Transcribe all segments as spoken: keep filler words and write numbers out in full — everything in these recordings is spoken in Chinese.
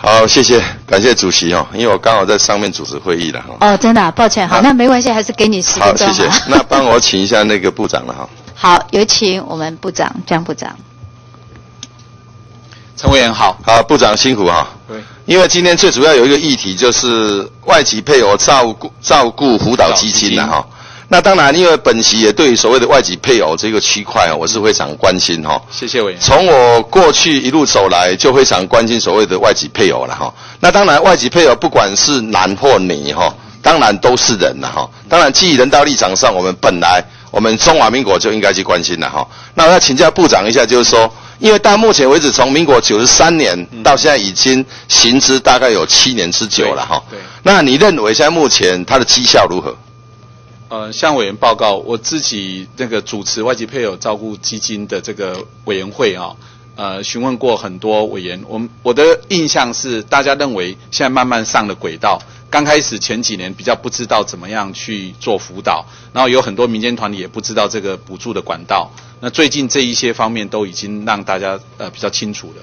好，谢谢，感谢主席哦，因为我刚好在上面主持会议了哈。哦，真的、啊，抱歉，好，啊、那没关系，还是给你十分钟。好，谢谢。那帮我请一下那个部长了哈。好，有请我们部长江部长。陈委员好，好，部长辛苦哈。对。因为今天最主要有一个议题就是外籍配偶照顾照顾辅导基金了哈。那当然，因为本席也对于所谓的外籍配偶这个区块，我是非常关心哈。谢谢委员。从我过去一路走来，就非常关心所谓的外籍配偶了哈。那当然，外籍配偶不管是男或女哈，当然都是人了哈。当然，基于人道立场上，我们本来我们中华民国就应该去关心了哈。那我要请教部长一下，就是说，因为到目前为止，从民国九十三年到现在已经行之大概有七年之久了哈。对。那你认为现在目前它的绩效如何？呃，向委员报告，我自己那个主持外籍配偶照顾基金的这个委员会啊、哦，呃，询问过很多委员，我我的印象是，大家认为现在慢慢上了轨道。刚开始前几年比较不知道怎么样去做辅导，然后有很多民间团体也不知道这个补助的管道。那最近这一些方面都已经让大家呃比较清楚了，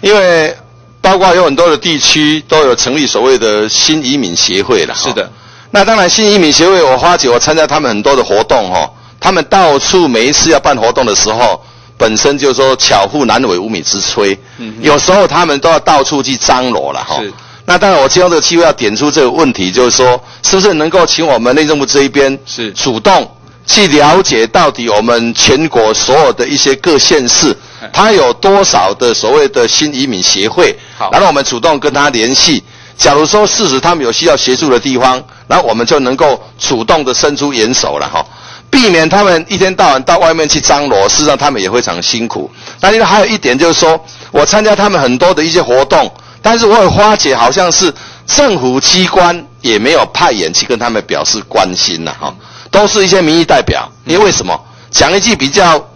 因为包括有很多的地区都有成立所谓的新移民协会了。是的。那当然，新移民协会，我发觉我参加他们很多的活动哈、哦，他们到处每一次要办活动的时候，本身就说巧妇难为无米之炊，嗯、有时候他们都要到处去张罗了哈、哦。那当然，我借用这个机会要点出这个问题，就是说，是不是能够请我们内政部这一边是主动去了解到底我们全国所有的一些各县市，它有多少的所谓的新移民协会，然后我们主动跟他联系。假如说事实他们有需要协助的地方，然后我们就能够主动的伸出援手了哈，避免他们一天到晚到外面去张罗，事实上他们也非常辛苦。那另外还有一点就是说，我参加他们很多的一些活动，但是我有发觉好像是政府机关也没有派眼去跟他们表示关心了哈，都是一些民意代表。因为为什么？讲一句比较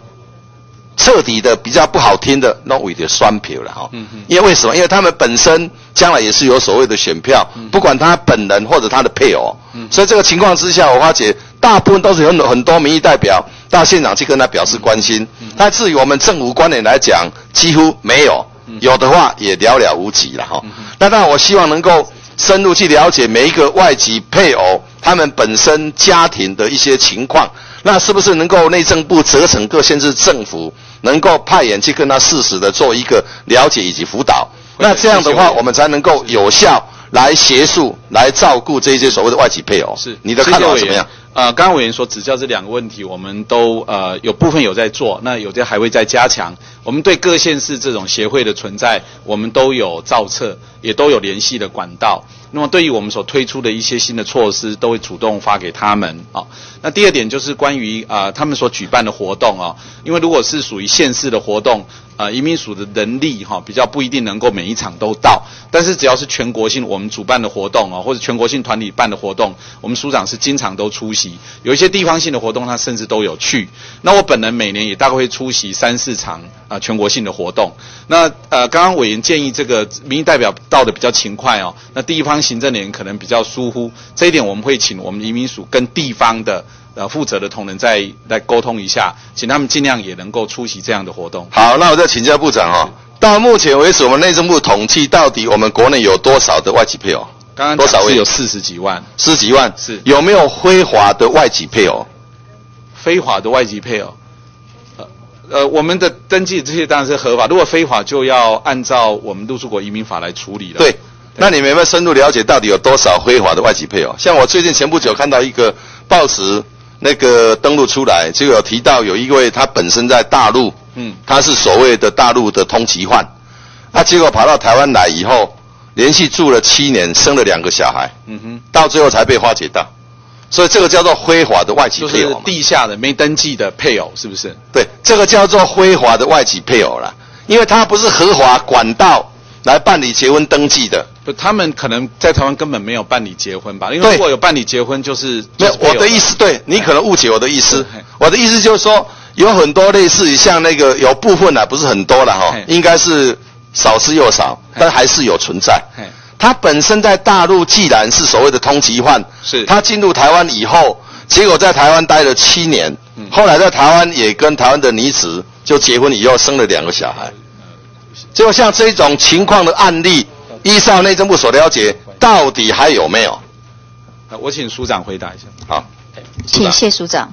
彻底的、比较不好听的，那为的酸票了哈。嗯嗯。因为为什么？因为他们本身将来也是有所谓的选票，嗯、不管他本人或者他的配偶。嗯。所以这个情况之下，我发觉大部分都是有很多很多民意代表到现场去跟他表示关心。嗯。但至于我们政府官员来讲，几乎没有，有的话也寥寥无几了哈。嗯、那当然，我希望能够深入去了解每一个外籍配偶他们本身家庭的一些情况。那是不是能够内政部责成各县市政府能够派员去跟他适时的做一个了解以及辅导？那这样的话，我们才能够有效来协助、来照顾这些所谓的外籍配偶。是，你的看法怎么样？呃，刚刚委员所指教这两个问题，我们都呃有部分有在做，那有的还会再加强。我们对各县市这种协会的存在，我们都有造册，也都有联系的管道。那么对于我们所推出的一些新的措施，都会主动发给他们啊、哦。那第二点就是关于啊、呃、他们所举办的活动啊、哦，因为如果是属于县市的活动，呃移民署的人力哈、哦、比较不一定能够每一场都到，但是只要是全国性我们主办的活动啊、哦，或者全国性团体办的活动，我们署长是经常都出席，有一些地方性的活动他甚至都有去。那我本人每年也大概会出席三四场啊、呃、全国性的活动。那呃刚刚委员建议这个民意代表到的比较勤快哦，那地方行政人可能比较疏忽，这一点我们会请我们移民署跟地方的呃负责的同仁再来沟通一下，请他们尽量也能够出席这样的活动。好，那我再请教部长哦，到目前为止我们内政部统计到底我们国内有多少的外籍配偶？刚刚多少位？有四十几万。四十几万是。有没有非法的外籍配偶？非法的外籍配偶。呃，我们的登记这些当然是合法，如果非法就要按照我们入住国移民法来处理了。对。那你们有没有深入了解到底有多少非法的外籍配偶？像我最近前不久看到一个报纸，那个登录出来就有提到有一位他本身在大陆，嗯，他是所谓的大陆的通缉犯，啊，结果跑到台湾来以后，连续住了七年，生了两个小孩，嗯哼，到最后才被发觉到，所以这个叫做非法的外籍配偶嘛，就是地下的没登记的配偶，是不是？对，这个叫做非法的外籍配偶啦，因为他不是合法管道来办理结婚登记的。不，他们可能在台湾根本没有办理结婚吧？因为如果有办理结婚，就是没有。我的意思，对你可能误解我的意思。我的意思就是说，有很多类似于像那个有部分啦，不是很多啦哈，应该是少之又少，但还是有存在。他本身在大陆既然是所谓的通缉犯，是他进入台湾以后，结果在台湾待了七年，嗯、后来在台湾也跟台湾的女子就结婚以后生了两个小孩。就像这种情况的案例。依照内政部所了解，到底还有没有？我请署长回答一下。好，请谢署长。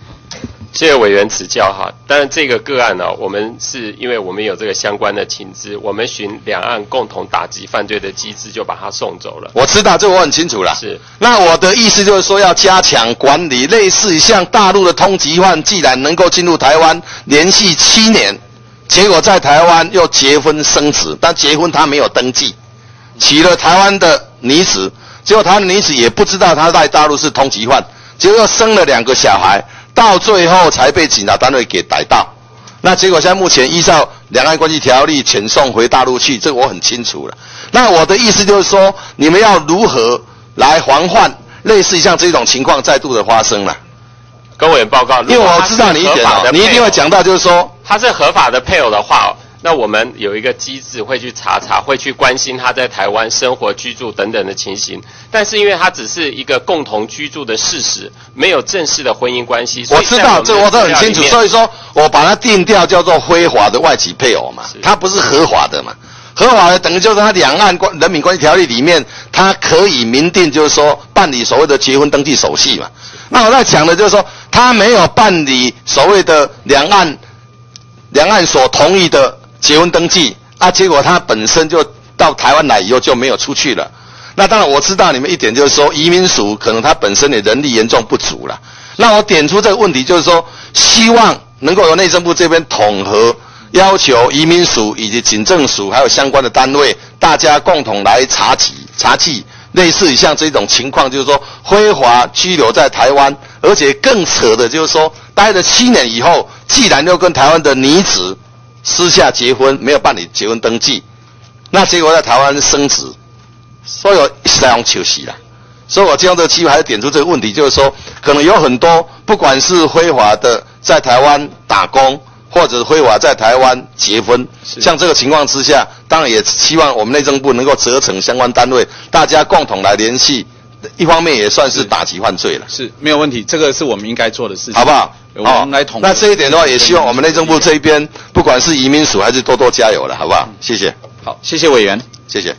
谢谢委员指教哈。当然，这个个案呢、啊，我们是因为我们有这个相关的情资，我们循两岸共同打击犯罪的机制，就把它送走了。我知道，这我很清楚了。是。那我的意思就是说，要加强管理，类似像大陆的通缉犯，既然能够进入台湾，连续七年，结果在台湾又结婚生子，但结婚他没有登记，娶了台湾的女子，结果台湾的女子也不知道他在大陆是通缉犯，结果生了两个小孩。到最后才被警察单位给逮到，那结果现在目前依照两岸关系条例遣送回大陆去，这个我很清楚了。那我的意思就是说，你们要如何来防范类似像这种情况再度的发生了？跟委员报告，因为我知道你一点哦，你一定会讲到就是说，他是合法的配偶的话、哦，那我们有一个机制会去查查，会去关心他在台湾生活、居住等等的情形。但是因为他只是一个共同居住的事实，没有正式的婚姻关系。我知道，这我都很清楚。所以说我把它定调叫做非法的外籍配偶嘛，他不是合法的嘛。合法的等于就是他两岸关人民关系条例里面，他可以明定就是说办理所谓的结婚登记手续嘛。那我在讲的就是说，他没有办理所谓的两岸两岸所同意的。结婚登记啊，结果他本身就到台湾来以后就没有出去了。那当然我知道你们一点就是说，移民署可能他本身的人力严重不足了。那我点出这个问题就是说，希望能够由内政部这边统合，要求移民署以及警政署还有相关的单位，大家共同来查缉查缉类似于像这种情况，就是说非法居留在台湾，而且更扯的就是说，待了七年以后，既然又跟台湾的女子。私下结婚没有办理结婚登记，那结果在台湾生子，所以实在很可惜了。所以我借用这个机会还是点出这个问题，就是说，可能有很多不管是非法的在台湾打工，或者非法在台湾结婚，像这个情况之下，当然也希望我们内政部能够责成相关单位，大家共同来联系，一方面也算是打击犯罪了。是，没有问题，这个是我们应该做的事情，好不好？好、哦，那这一点的话，也希望我们内政部这一边，不管是移民署还是多多加油了，好不好？谢谢。好，谢谢委员，谢谢。